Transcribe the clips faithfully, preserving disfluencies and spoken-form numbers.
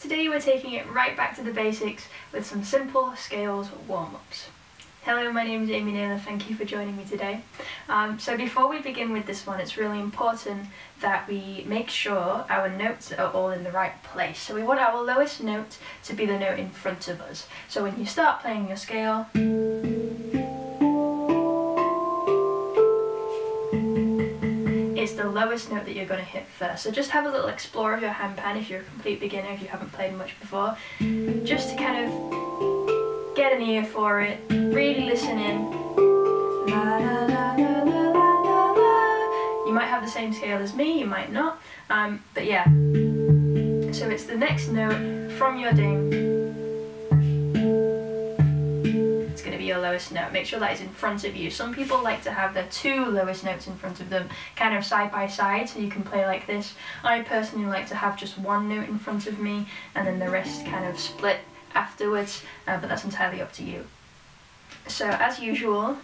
Today we're taking it right back to the basics with some simple scales warm-ups. Hello, my name is Amy Naylor, thank you for joining me today. Um, so before we begin with this one, it's really important that we make sure our notes are all in the right place. So we want our lowest note to be the note in front of us. So when you start playing your scale, it's the lowest note that you're going to hit first. So just have a little explore of your handpan if you're a complete beginner, if you haven't played much before, just to kind of get an ear for it, really listen in. La, la, la, la, la, la, la. You might have the same scale as me, you might not, um, but yeah. So it's the next note from your ding. It's going to be your lowest note. Make sure that is in front of you. Some people like to have their two lowest notes in front of them, kind of side by side, so you can play like this. I personally like to have just one note in front of me and then the rest kind of split afterwards, uh, but that's entirely up to you. So as usual,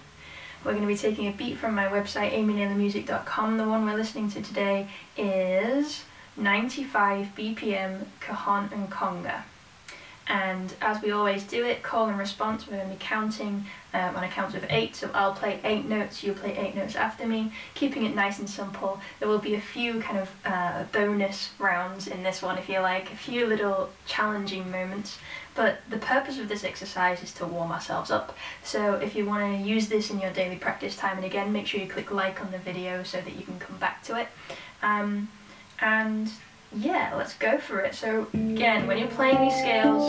we're going to be taking a beat from my website amy naylor music dot com. The one we're listening to today is ninety-five B P M Cajon and Conga. And as we always do it, call and response, we're going to be counting um, on a count of eight. So I'll play eight notes, you'll play eight notes after me, keeping it nice and simple. There will be a few kind of uh, bonus rounds in this one, if you like, a few little challenging moments. But the purpose of this exercise is to warm ourselves up. So if you want to use this in your daily practice time and again, make sure you click like on the video so that you can come back to it. Um, and... Yeah, let's go for it. So again, when you're playing these scales,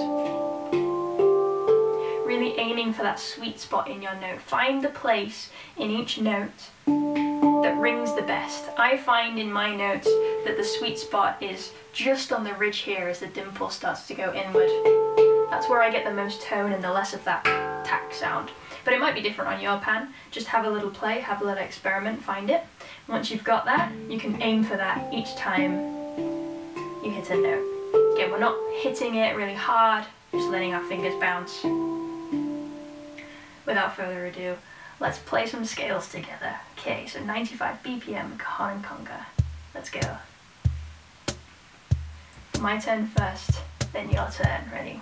really aiming for that sweet spot in your note. Find the place in each note that rings the best. I find in my notes that the sweet spot is just on the ridge here as the dimple starts to go inward. That's where I get the most tone and the less of that tack sound. But it might be different on your pan. Just have a little play, have a little experiment, find it. Once you've got that, you can aim for that each time you hit a note. Again, we're not hitting it really hard, just letting our fingers bounce. Without further ado, let's play some scales together. Okay, so ninety-five B P M, Cajon and Conga. Let's go. My turn first, then your turn. Ready?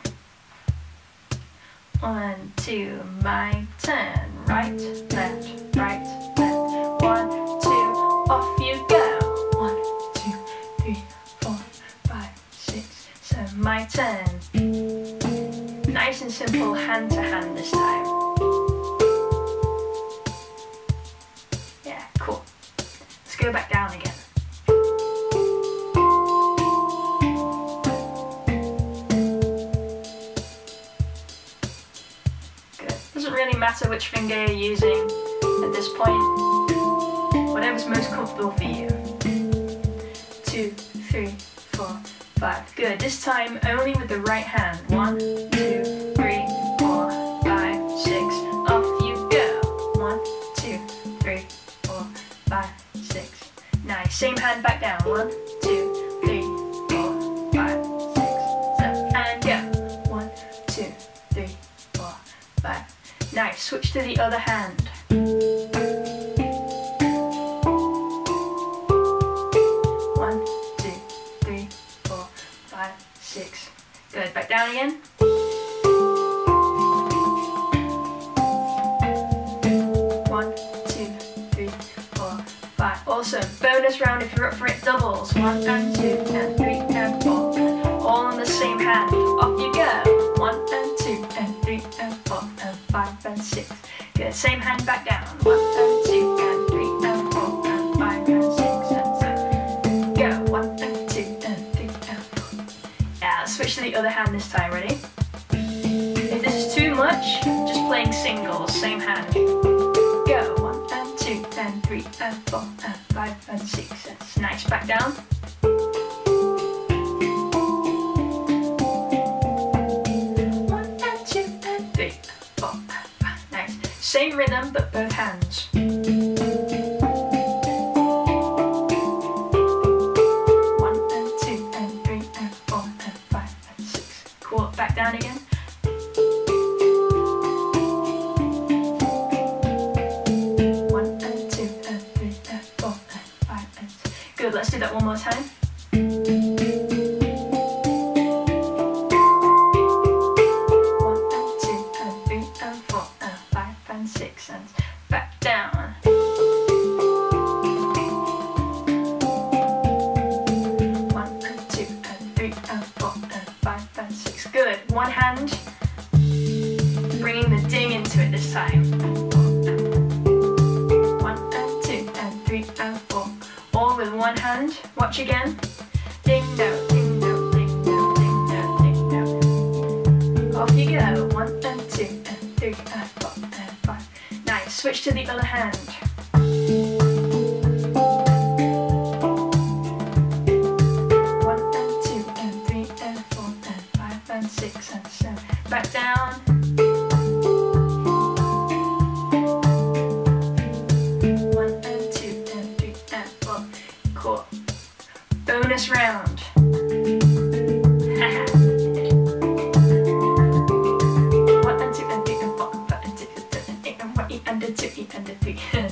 One, two, my turn. Right, left, right, left. One, two, off you go. My turn. Nice and simple, hand to hand this time. Yeah, cool. Let's go back down again. Good. Doesn't really matter which finger you're using at this point. Whatever's most comfortable for you. Two, three, four. Five. Good. This time only with the right hand. One, two, three, four, five, six. Off you go. One, two, three, four, five, six. Nice. Same hand back down. One, two, three, four, five, six, seven, and go. One, two, three, four, five. Nice. Switch to the other hand. Six. Good. Back down again. One, two, three, four, five. Awesome. Bonus round if you're up for it. Doubles. One and two and three and four. All on the same hand. Off you go. One and two and three and four and five and six. Good. Same hand back down. One and two and three and four and five and six and seven. Go. One and two and three and four. Switch to the other hand this time, ready? If this is too much, just playing singles, same hand. Go, one and two and three and four and five and six and nice, back down. One and two and three and four and five, nice. Same rhythm, but both hands. Back down again. One and two and three and four and five and six. Good, let's do that one more time. three, four, five, six. Good. One hand. Bringing the ding into it this time. one and two and three and four. All with one hand. Watch again. Ding down, ding down, ding down, ding down, ding down. Off you go. one and two and three and four and five. Nice. Switch to the other hand. one and two and three and four and five and six and seven. Back down. one and two and three and four. Cool. Bonus round. one and two and three and four and five and six and seven and eight and one and two and three. Back down.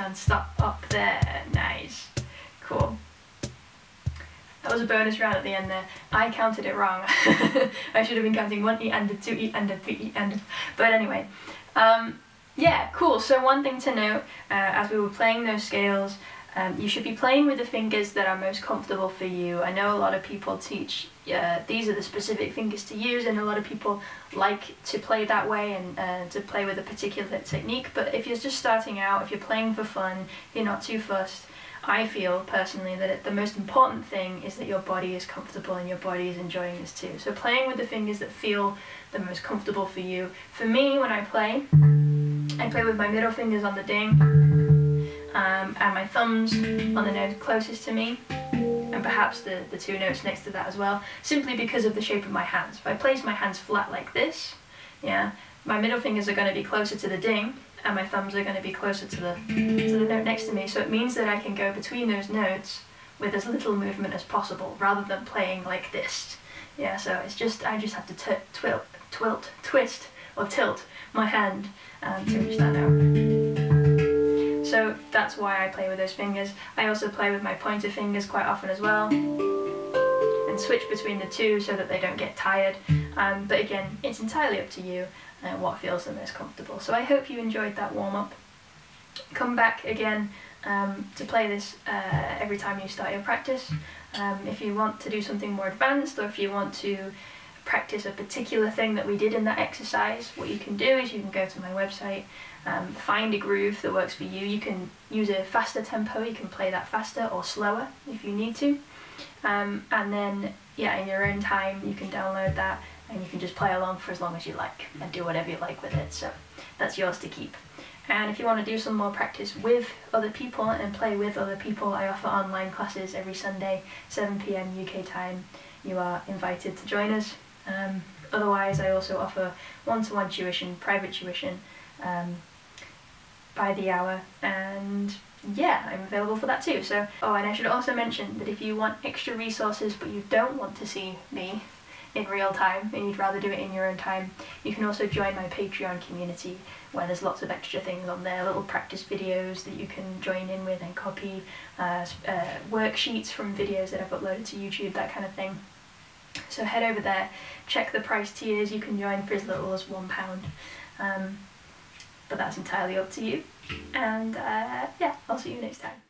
And stop up there. Nice. Cool. That was a bonus round at the end there. I counted it wrong. I should have been counting one E and a two E and a three E and a... But anyway. Um, yeah, cool. So one thing to note, uh, as we were playing those scales, um, you should be playing with the fingers that are most comfortable for you. I know a lot of people teach uh, these are the specific fingers to use, and a lot of people like to play that way and uh, to play with a particular technique, but if you're just starting out, if you're playing for fun, you're not too fussed, I feel personally that it, the most important thing is that your body is comfortable and your body is enjoying this too. So playing with the fingers that feel the most comfortable for you. For me, when I play, I play with my middle fingers on the ding um, and my thumbs on the note closest to me, and perhaps the, the two notes next to that as well, simply because of the shape of my hands. If I place my hands flat like this, yeah, my middle fingers are going to be closer to the ding, and my thumbs are going to be closer to the, to the note next to me, so it means that I can go between those notes with as little movement as possible, rather than playing like this. Yeah, so it's just, I just have to twilt, twilt, twist, or tilt my hand um, to reach that note. So that's why I play with those fingers. I also play with my pointer fingers quite often as well, and switch between the two so that they don't get tired. Um, but again, it's entirely up to you and what feels the most comfortable. So I hope you enjoyed that warm-up. Come back again um, to play this uh, every time you start your practice. Um, if you want to do something more advanced, or if you want to practice a particular thing that we did in that exercise, what you can do is you can go to my website, um, find a groove that works for you. You can use a faster tempo, you can play that faster or slower if you need to, um, and then yeah, in your own time you can download that and you can just play along for as long as you like and do whatever you like with it, so that's yours to keep. And if you want to do some more practice with other people and play with other people, I offer online classes every Sunday, seven p m U K time. You are invited to join us. Um, otherwise, I also offer one-to-one tuition, private tuition, um, by the hour, and yeah, I'm available for that too. So, oh, and I should also mention that if you want extra resources but you don't want to see me in real time and you'd rather do it in your own time, you can also join my Patreon community, where there's lots of extra things on there, little practice videos that you can join in with and copy, uh, uh, worksheets from videos that I've uploaded to YouTube, that kind of thing. So head over there, check the price tiers, you can join for as little as one pound, um, but that's entirely up to you, and uh, yeah, I'll see you next time.